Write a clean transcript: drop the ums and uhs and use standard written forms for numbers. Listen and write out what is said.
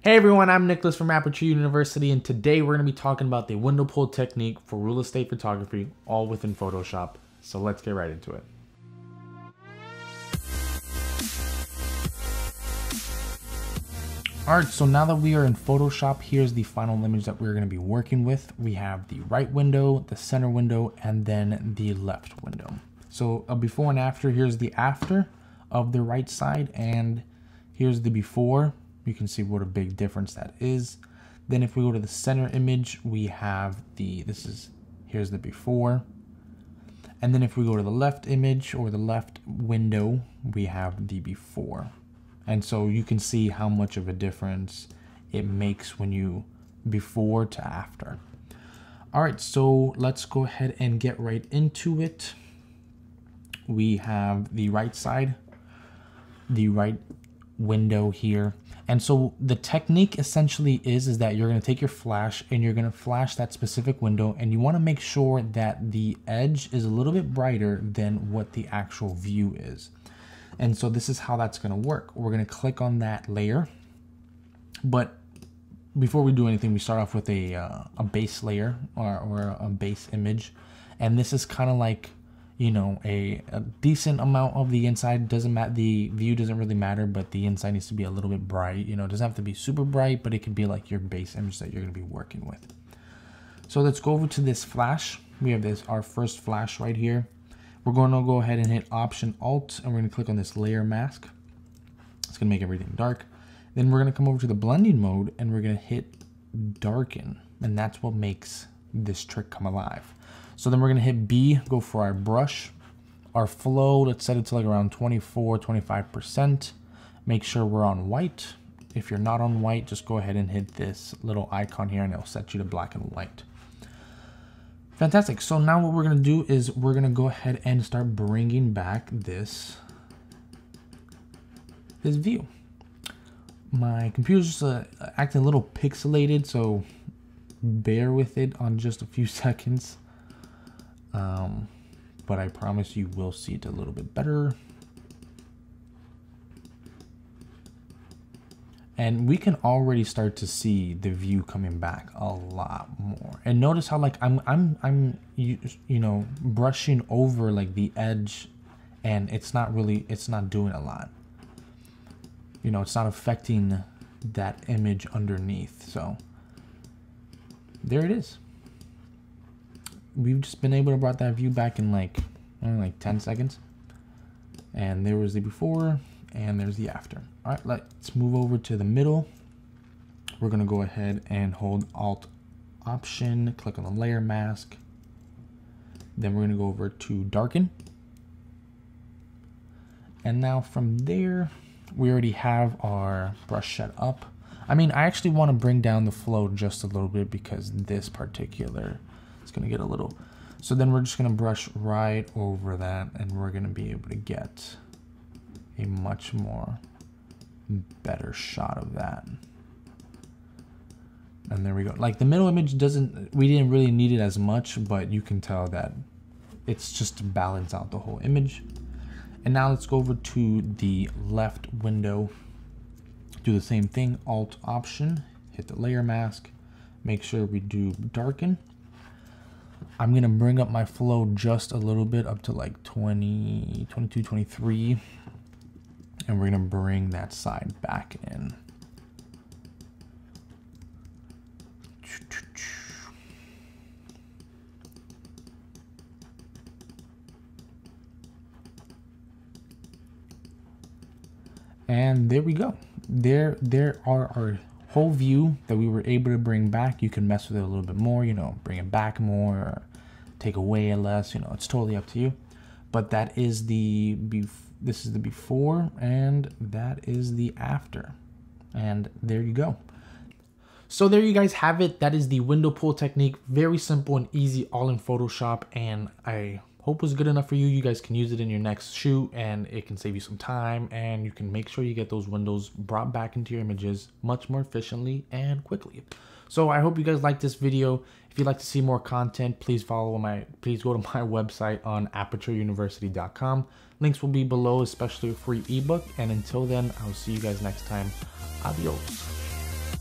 Hey everyone, I'm Nicholas from Aperture University, and today we're going to be talking about the window pull technique for real estate photography, all within Photoshop. So let's get right into it. All right, so now that we are in Photoshop, here's the final image that we're going to be working with. We have the right window, the center window, and then the left window. So before and after, here's the after of the right side, and here's the before. You can see what a big difference that is. Then if we go to the center image, we have here's the before. And then if we go to the left image or the left window, we have the before. And so you can see how much of a difference it makes when you before to after. All right, so let's go ahead and get right into it. We have the right side, the right window here. And so the technique essentially is that you're going to take your flash and you're going to flash that specific window, and you want to make sure that the edge is a little bit brighter than what the actual view is. And so this is how that's going to work. We're going to click on that layer, but before we do anything, we start off with a base layer or a base image. And this is kind of like, you know, a decent amount of the inside. Doesn't matter, the view doesn't really matter, but the inside needs to be a little bit bright. You know, it doesn't have to be super bright, but it could be like your base image that you're gonna be working with. So let's go over to this flash. We have our first flash right here. We're gonna go ahead and hit Option Alt, and we're gonna click on this layer mask. It's gonna make everything dark. Then we're gonna come over to the blending mode, and we're gonna hit darken, and that's what makes this trick come alive. So then we're gonna hit B, go for our brush, our flow, let's set it to like around 24, 25%. Make sure we're on white. If you're not on white, just go ahead and hit this little icon here and it'll set you to black and white. Fantastic, so now what we're gonna do is we're gonna go ahead and start bringing back this view. My computer's just acting a little pixelated, so bear with it on just a few seconds. But I promise you will see it a little bit better. And we can already start to see the view coming back a lot more. And notice how like I'm brushing over like the edge, and it's not doing a lot. You know, it's not affecting that image underneath. So there it is. We've just been able to brought that view back in like, I don't know, like 10 seconds. And there was the before and there's the after. All right, let's move over to the middle. We're gonna go ahead and hold Alt Option, click on the layer mask. Then we're gonna go over to darken. And now from there, we already have our brush set up. I mean, I actually wanna bring down the flow just a little bit because this particular, it's gonna get a little. So then we're just gonna brush right over that, and we're gonna be able to get a much more better shot of that. And there we go. Like the middle image we didn't really need it as much, but you can tell that it's just to balance out the whole image. And now let's go over to the left window. Do the same thing, Alt Option, hit the layer mask, make sure we do darken. I'm gonna bring up my flow just a little bit up to like 20, 22, 23. And we're gonna bring that side back in. And there we go. There are our whole view that we were able to bring back. You can mess with it a little bit more, you know, bring it back more, or take away less, you know, it's totally up to you. But that is this is the before, and that is the after. And there you go. So there you guys have it. That is the window pull technique. Very simple and easy, all in Photoshop. And I hope it was good enough for you. You guys can use it in your next shoot, and it can save you some time, and you can make sure you get those windows brought back into your images much more efficiently and quickly. So I hope you guys liked this video. If you'd like to see more content, please go to my website on apertureuniversity.com. Links will be below, especially a free ebook. And until then, I'll see you guys next time. Adios.